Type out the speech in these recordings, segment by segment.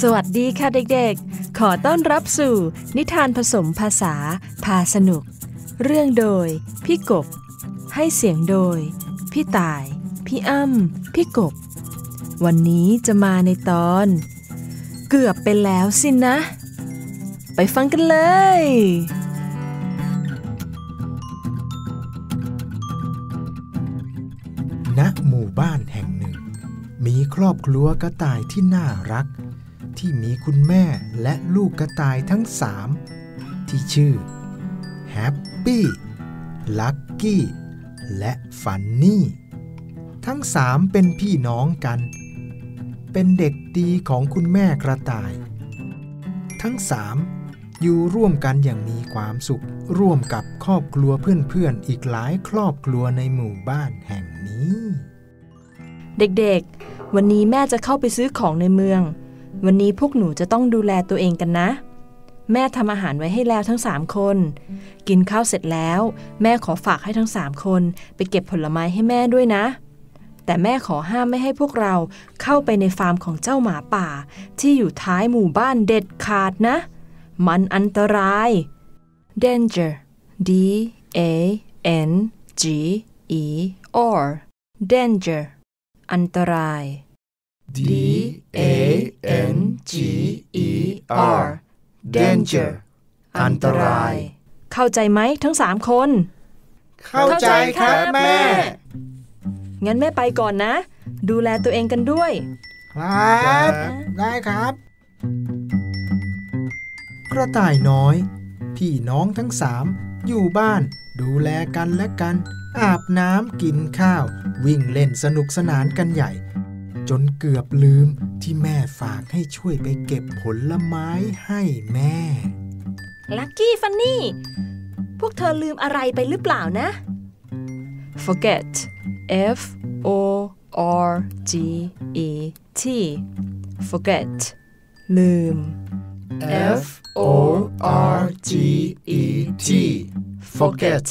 สวัสดีค่ะเด็กๆขอต้อนรับสู่นิทานผสมภาษาพาสนุกเรื่องโดยพี่กบให้เสียงโดยพี่ต่ายพี่อ้ำพี่กบวันนี้จะมาในตอนเกือบไปแล้วสินะไปฟังกันเลยณหมู่บ้านแห่งหนึ่งมีครอบครัวกระต่ายที่น่ารักที่มีคุณแม่และลูกกระต่ายทั้งสามที่ชื่อแฮปปี้ลัคกี้และฟันนี่ทั้งสามเป็นพี่น้องกันเป็นเด็กดีของคุณแม่กระต่ายทั้งสามอยู่ร่วมกันอย่างมีความสุขร่วมกับครอบครัวเพื่อนๆอีกหลายครอบครัวในหมู่บ้านแห่งนี้เด็กๆวันนี้แม่จะเข้าไปซื้อของในเมืองวันนี้พวกหนูจะต้องดูแลตัวเองกันนะแม่ทำอาหารไว้ให้แล้วทั้ง3คนกินข้าวเสร็จแล้วแม่ขอฝากให้ทั้ง3คนไปเก็บผลไม้ให้แม่ด้วยนะแต่แม่ขอห้ามไม่ให้พวกเราเข้าไปในฟาร์มของเจ้าหมาป่าที่อยู่ท้ายหมู่บ้านเด็ดขาดนะมันอันตราย Danger D-A-N-G-E-R Danger อันตราย D-A-N-G-E-R Danger อันตรายเข้าใจไหมทั้ง3คนเข้าใจครับแม่งั้นแม่ไปก่อนนะดูแลตัวเองกันด้วยครับได้ครับกระต่ายน้อยพี่น้องทั้งสามอยู่บ้านดูแลกันและกันอาบน้ำกินข้าววิ่งเล่นสนุกสนานกันใหญ่จนเกือบลืมที่แม่ฝากให้ช่วยไปเก็บผลไม้ให้แม่ลัคกี้ฟันนี่พวกเธอลืมอะไรไปหรือเปล่านะ Forget F O R G E T Forget ลืม F O R G E T Forget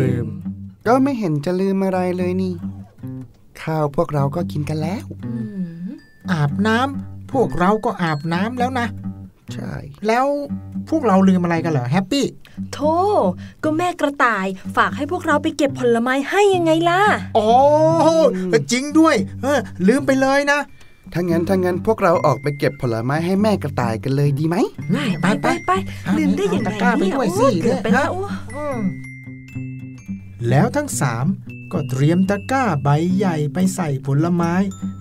ลืมก็ไม่เห็นจะลืมอะไรเลยนี่ข้าวพวกเราก็กินกันแล้วอาบน้ำพวกเราก็อาบน้ำแล้วนะใช่แล้วพวกเราลืมอะไรกันเหรอแฮปปี้โธ่ก็แม่กระต่ายฝากให้พวกเราไปเก็บผลไม้ให้ยังไงล่ะอ๋อจริงด้วยลืมไปเลยนะถ้างั้นพวกเราออกไปเก็บผลไม้ให้แม่กระต่ายกันเลยดีไหมไปลืมได้ยังไงเนี่ยโอ้เกือบไปแล้วแล้วทั้งสามก็เตรียมตะกร้าใบใหญ่ไปใส่ผลไม้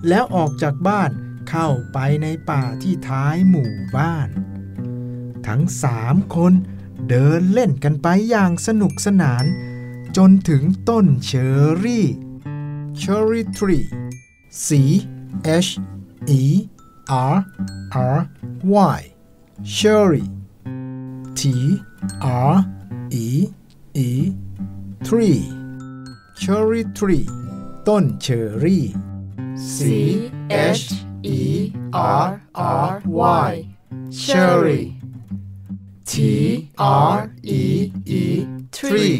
แล้วออกจากบ้านเข้าไปในป่าที่ท้ายหมู่บ้านทั้งสามคนเดินเล่นกันไปอย่างสนุกสนานจนถึงต้นเชอร์รี่ทรี C H E R R Y Cherry T R E E Tree Cherry Tree ต้นเชอรี่ C H E R R Y Cherry T R E E Tree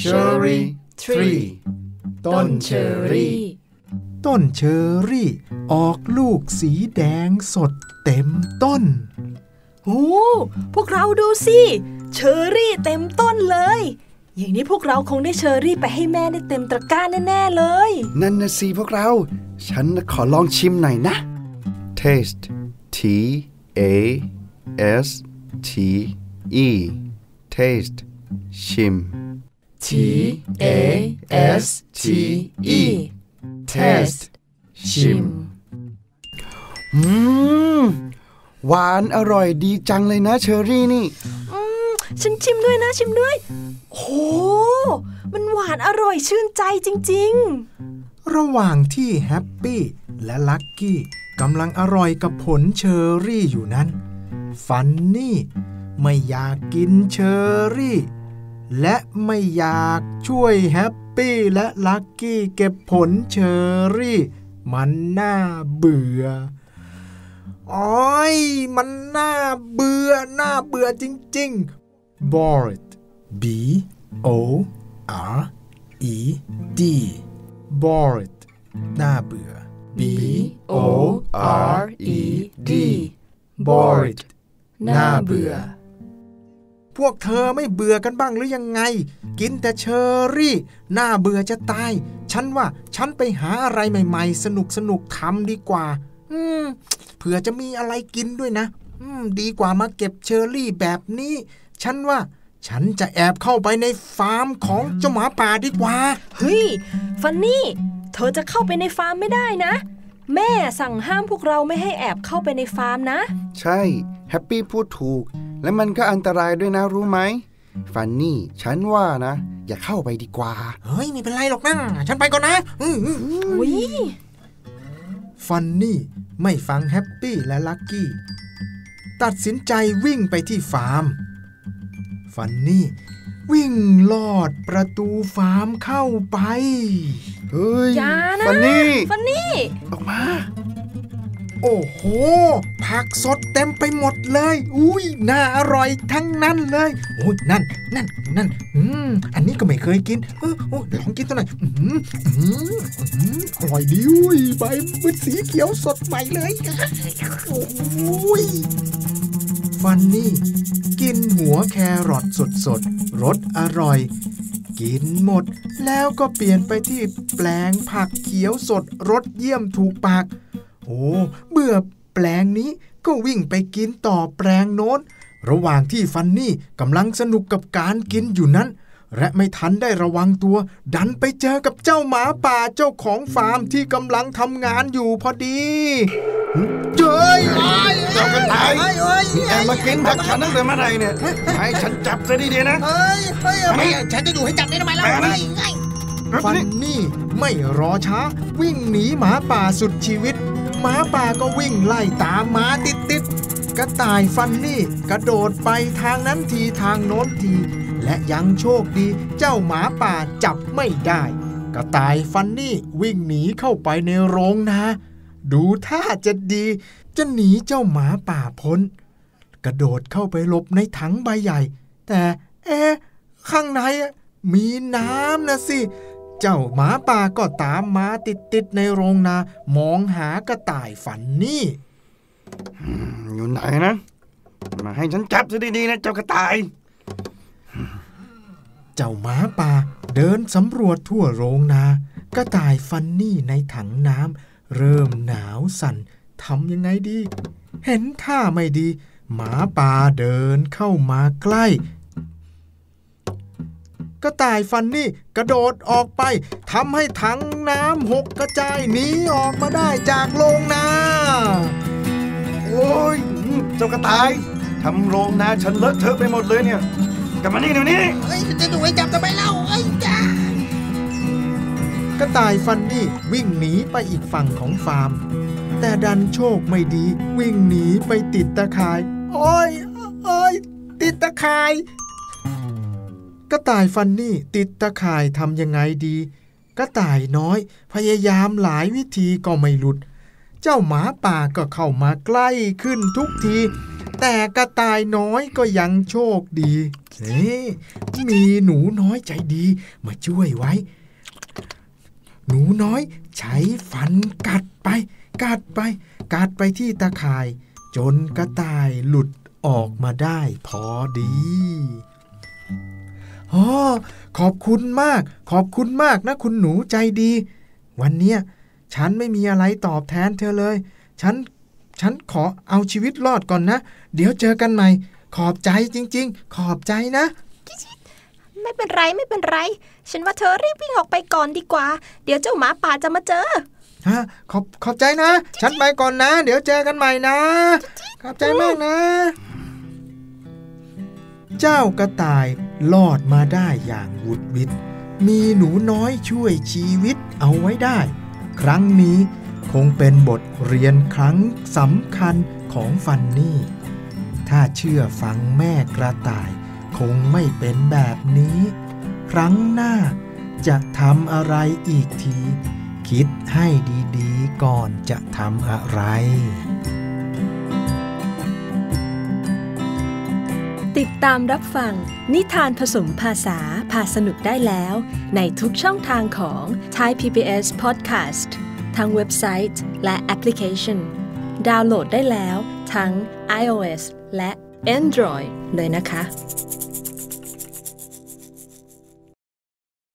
Cherry Tree ต้นเชอรี่ออกลูกสีแดงสดเต็มต้นโอ้พวกเราดูสิเชอรี่เต็มต้นเลยอย่างนี้พวกเราคงได้เชอรี่ไปให้แม่ได้เต็มตะกร้าแน่ๆเลยนั่นนะสิพวกเราฉันขอลองชิมหน่อยนะ Taste T A S T E Taste ชิม T A S T E Taste ชิมหวานอร่อยดีจังเลยนะเชอรี่นี่ฉันชิมด้วยโอ้มันหวานอร่อยชื่นใจจริงๆระหว่างที่แฮปปี้และลัคกี้กำลังอร่อยกับผลเชอรี่อยู่นั้นฟันนี่ไม่อยากกินเชอรี่และไม่อยากช่วยแฮปปี้และลัคกี้เก็บผลเชอรี่มันน่าเบื่ออ้อยมันน่าเบื่อจริงๆBored B O R E D Bored น่าเบื่อ BORED bored น่าเบื่อพวกเธอไม่เบื่อกันบ้างหรือยังไงกินแต่เชอรี่น่าเบื่อจะตายฉันว่าฉันไปหาอะไรใหม่ๆสนุกทำดีกว่าเผื่อจะมีอะไรกินด้วยนะดีกว่ามาเก็บเชอรี่แบบนี้ฉันว่าฉันจะแอบเข้าไปในฟาร์มของเจ้าหมาป่าดีกว่าเฮ้ยฟันนี่เธอจะเข้าไปในฟาร์มไม่ได้นะแม่สั่งห้ามพวกเราไม่ให้แอบเข้าไปในฟาร์มนะใช่แฮปปี้พูดถูกและมันก็อันตรายด้วยนะรู้ไหมฟันนี่ฉันว่านะอย่าเข้าไปดีกว่าเฮ้ยไม่เป็นไรหรอกนะฉันไปก่อนนะฟันนี่ไม่ฟังแฮปปี้และลักกี้ตัดสินใจวิ่งไปที่ฟาร์มฟันนี่วิ่งลอดประตูฟาร์มเข้าไปเฮ้ยอย่านะฟันนี่ออกมาโอ้โหผักสดเต็มไปหมดเลยอุ้ยน่าอร่อยทั้งนั้นเลยโอ้ยนั่นอันนี้ก็ไม่เคยกินลองกินตัวหน่อยอร่อยดีอุ้ยใบมันสีเขียวสดใหม่เลยโอ้ยฟันนี่กินหัวแครอทสดรสอร่อยกินหมดแล้วก็เปลี่ยนไปที่แปลงผักเขียวสดรสเยี่ยมถูกปากโอ้เบื่อแปลงนี้ก็วิ่งไปกินต่อแปลงโน้นระหว่างที่ฟันนี่กำลังสนุกกับการกินอยู่นั้นและไม่ทันได้ระวังตัวดันไปเจอกับเจ้าหมาป่าเจ้าของฟาร์มที่กำลังทำงานอยู่พอดีเจ้ยเจ้ากันตายแอบมากินผักฉันตั้งแต่เมื่อไหร่เนี่ยให้ฉันจับซะดีๆนะไม่ฉันจะอยู่ให้จับได้ทำไมล่ะฟันนี่ไม่รอช้าวิ่งหนีหมาป่าสุดชีวิตหมาป่าก็วิ่งไล่ตามมาติดกระต่ายฟันนี่กระโดดไปทางนั้นทีทางโน้นทีและยังโชคดีเจ้าหมาป่าจับไม่ได้กระต่ายฟันนี่วิ่งหนีเข้าไปในโรงนาดูท่าจะดีจะหนีเจ้าหมาป่าพ้นกระโดดเข้าไปหลบในถังใบใหญ่แต่ข้างในมีน้ำนะสิเจ้าหมาป่าก็ตามมาติดในโรงนามองหากระต่ายฟันนี่อยู่ไหนนะมาให้ฉันจับซะดีๆนะเจ้ากระต่ายเจ้าหมาป่าเดินสำรวจทั่วโรงนากระต่ายฟันนี่ในถังน้ำเริ่มหนาวสั่นทำยังไงดีเห็นท่าไม่ดีหมาป่าเดินเข้ามาใกล้กระต่ายฟันนี่กระโดดออกไปทำให้ถังน้ำหกกระจายหนีออกมาได้จากโรงนาโอ้ยเจ้ากระต่ายทำโรงนาฉันเลอะเทอะไปหมดเลยเนี่ยกลับมานี่เดี๋ยวนี้เฮ้ยจะดูให้จับทำไมเล่าเฮ้ยจ้ากระต่ายฟันนี่วิ่งหนีไปอีกฝั่งของฟาร์มแต่ดันโชคไม่ดีวิ่งหนีไปติดตะข่ายโอ้ยติดตะข่ายกระต่ายฟันนี่ติดตะข่ายทำยังไงดีกระต่ายน้อยพยายามหลายวิธีก็ไม่หลุดเจ้าหมาป่าก็เข้ามาใกล้ขึ้นทุกทีแต่กระต่ายน้อยก็ยังโชคดีมีหนูน้อยใจดีมาช่วยไว้หนูน้อยใช้ฟันกัดไปที่ตะข่ายจนกระต่ายหลุดออกมาได้พอดีขอบคุณมากนะคุณหนูใจดีวันเนี้ยฉันไม่มีอะไรตอบแทนเธอเลยฉันขอเอาชีวิตรอดก่อนนะเดี๋ยวเจอกันใหม่ขอบใจจริงๆขอบใจนะไม่เป็นไรฉันว่าเธอรีบวิ่งออกไปก่อนดีกว่าเดี๋ยวเจ้าหมาป่าจะมาเจอขอบใจนะฉันไปก่อนนะเดี๋ยวเจอกันใหม่นะขอบใจมากนะเจ้ากระต่ายรอดมาได้อย่างหวุดหวิดมีหนูน้อยช่วยชีวิตเอาไว้ได้ครั้งนี้คงเป็นบทเรียนครั้งสำคัญของฟันนี่ถ้าเชื่อฟังแม่กระต่ายคงไม่เป็นแบบนี้ครั้งหน้าจะทำอะไรอีกทีคิดให้ดีๆก่อนจะทำอะไรติดตามรับฟังนิทานผสมภาษาพาสนุกได้แล้วในทุกช่องทางของ Thai PBS Podcast ทั้งเว็บไซต์และแอปพลิเคชันดาวน์โหลดได้แล้วทั้ง iOS และ Android เลยนะคะ